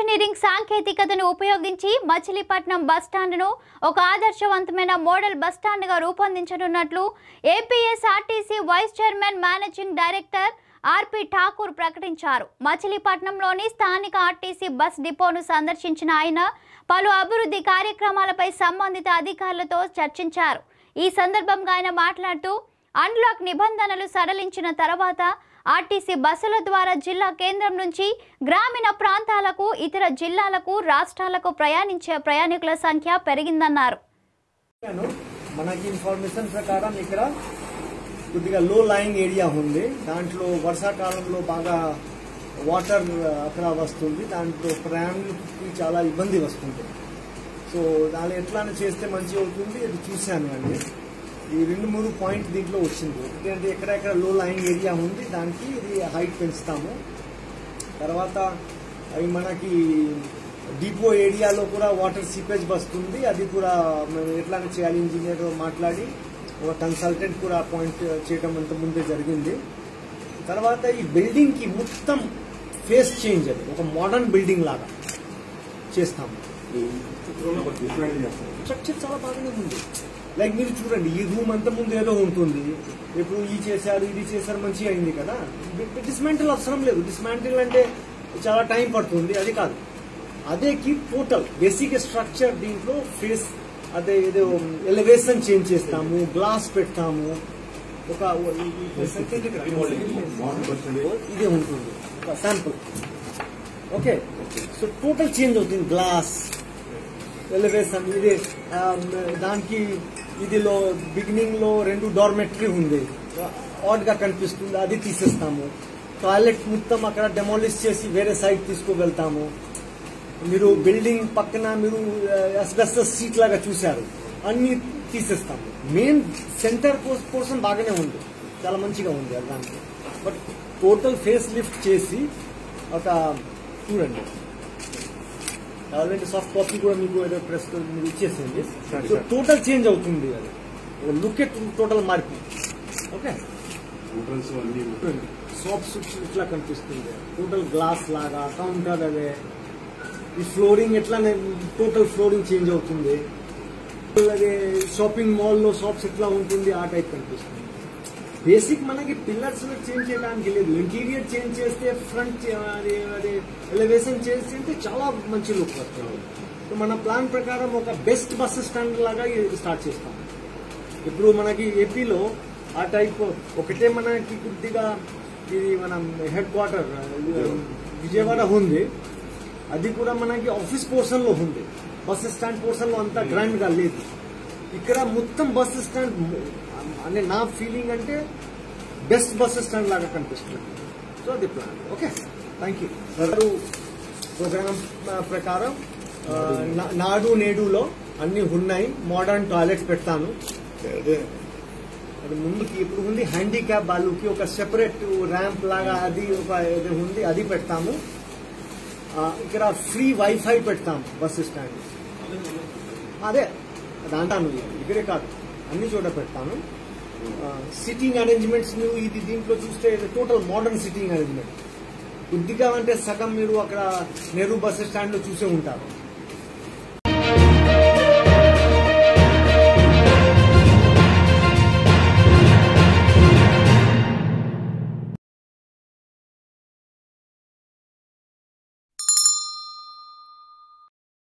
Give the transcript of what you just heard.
Engineering సాంకేతికతను ఉపయోగించి Machilipatnam bus స్టాండ్‌ను ఒక ఆదర్శవంతమైన మోడల్ బస్ స్టాండ్‌గా రూపొందించనున్నట్లు APSRTC vice chairman managing director R P Thakur ప్రకటించారు. మచిలీపట్నంలోని స్థానిక ఆర్టీసీ బస్ డిపోను సందర్శించిన ఆయన పలు అభివృద్ధి కార్యక్రమాలపై సంబంధిత అధికారులతో చర్చించారు. ఈ సందర్భంగా ఆయన మాట్లాడుతూ అన్లాక్ నిబంధనలు సడలించిన తర్వాత ఆర్టీసీ బస్సుల ద్వారా జిల్లా కేంద్రం నుంచి గ్రామీణ ప్రాంతాలకు, ఇతర జిల్లాలకు, రాష్ట్రాలకు ప్రయాణించే ప్రయాణికుల సంఖ్య పెరిగిందన్నారు. మనకి ఇన్ఫర్మేషన్ ప్రకారం ఇక్కడ కొద్దిగా లో లైయింగ్ ఏరియా ఉంది. దాంట్లో వర్షాకాలంలో బాగా వాటర్ అక్కడ వస్తుంది. దాంట్లో ప్రయాణికులకి చాలా ఇబ్బంది వస్తుంది. సో దాన్ని ఎట్లా చేస్తే మంచి అవుతుంది అది చూశాను అండి. ఈ రెండు మూడు పాయింట్ దీంట్లో వచ్చింది. ఎందుకంటే ఎక్కడెక్కడ లో లైన్ ఏరియా ఉంది దానికి ఇది హైట్ పెంచుతాము. తర్వాత అవి మనకి డిపో ఏరియాలో కూడా వాటర్ సీపేజ్ వస్తుంది. అది కూడా మనం ఎట్లా చేయాలి ఇంజనీర్తో మాట్లాడి ఒక కన్సల్టెంట్ కూడా అపాయింట్ చేయడం అంత ముందే జరిగింది. తర్వాత ఈ బిల్డింగ్కి మొత్తం ఫేస్ చేంజ్, అది ఒక మోడర్న్ బిల్డింగ్ లాగా చేస్తాము. స్ట్రక్చర్ చాలా బాగానే ఉంది. లైక్ మీరు చూడండి, ఈ రూమ్ అంత ముందు ఏదో ఉంటుంది. ఇప్పుడు ఇది చేశారు, ఇది చేశారు, మంచి అయింది కదా. డిస్మాంటిల్ అవసరం లేదు. డిస్మాంటిల్ అంటే చాలా టైం పడుతుంది, అది కాదు. అదే కి టోటల్ బేసిక్ స్ట్రక్చర్ దీంట్లో ఫేస్ అదే ఏదో ఎలివేషన్ చేంజ్ చేస్తాము, గ్లాస్ పెడతాము, ఒక ఇదే ఉంటుంది ఒక sample. Okay, so total change అవుతుంది. గ్లాస్ ఎలివేషన్ ఇది దానికి ఇదిలో బిగినింగ్లో 2 డార్మెటరీ ఉంది, ఆడ్గా కనిపిస్తుంది, అది తీసేస్తాము. టాయిలెట్ మొత్తం అక్కడ డెమాలిష్ చేసి వేరే సైడ్ తీసుకువెళ్తాము. మీరు బిల్డింగ్ పక్కన మీరు అస్బెస్టస్ సీట్ లాగా చూశారు, అన్ని తీసేస్తాము. మెయిన్ సెంటర్ పోర్షన్ బాగానే ఉంది, చాలా మంచిగా ఉంది దానికి. బట్ టోటల్ ఫేస్ లిఫ్ట్ చేసి ఒక చూడండి, ఆల్రెడీ సాఫ్ట్ కాపీ కూడా మీకు ఏదో ప్రెస్ మీరు ఇచ్చేసింది. సో టోటల్ చేంజ్ అవుతుంది, అది లుక్ ఎట్ టోటల్ మార్పు. ఓకే, సాఫ్ట్ స్విచ్ ఇట్లా కనిపిస్తుంది, టోటల్ గ్లాస్ లాగా కౌంటర్. అదే ఈ ఫ్లోరింగ్ ఎట్లానే టోటల్ ఫ్లోరింగ్ చేంజ్ అవుతుంది. అలాగే షాపింగ్ మాల్లో షాప్స్ ఎట్లా ఉంటుంది ఆ టైప్ కనిపిస్తుంది. బేసిక్ మనకి పిల్లర్స్ చేంజ్ చేయడానికి లేదు. ఇంటీరియర్ చేంజ్ చేస్తే ఫ్రంట్ అది ఎలివేషన్ చేంజ్ చేస్తే చాలా మంచి లుక్ వస్తుంది. మన ప్లాన్ ప్రకారం ఒక బెస్ట్ బస్ స్టాండ్ లాగా స్టార్ట్ చేస్తాం. ఇప్పుడు మనకి ఏపీలో ఆ టైప్ ఒకటే మనకి కొద్దిగా ఇది మన హెడ్ క్వార్టర్ విజయవాడ ఉంది. అది కూడా మనకి ఆఫీస్ పోర్షన్లో ఉంది, బస్ స్టాండ్ పోర్షన్లో అంత గ్రాండ్గా లేదు. ఇక్కడ మొత్తం బస్ స్టాండ్ అంటే నా ఫీలింగ్ అంటే బెస్ట్ బస్ స్టాండ్ లాగా కనిపిస్తుంది. సో అది plan. Okay, thank you. Programme ప్రకారం నాడు నేడులో అన్ని ఉన్నాయి. మోడర్న్ టాయిలెట్స్ పెడతాను. అది ముందుకి ఇప్పుడు ఉంది హ్యాండిక్యాప్ వాళ్ళకి ఒక సెపరేట్ ర్యాంప్ లాగా అది ఒక ఏదో ఉంది, అది పెడతాము. ఇక్కడ ఫ్రీ వైఫై పెడతాము బస్ స్టాండ్. అదే దాంటాను, ఇక్కడే కాదు అన్ని చోట పెడతాను. సిట్టింగ్ అరేంజ్మెంట్స్ మీరు ఇది దీంట్లో చూస్తే టోటల్ మోడర్న్ సిట్టింగ్ అరేంజ్మెంట్. కొద్దిగా అంటే సగం మీరు అక్కడ నెహ్రూ బస్ స్టాండ్లో చూసే ఉంటారు.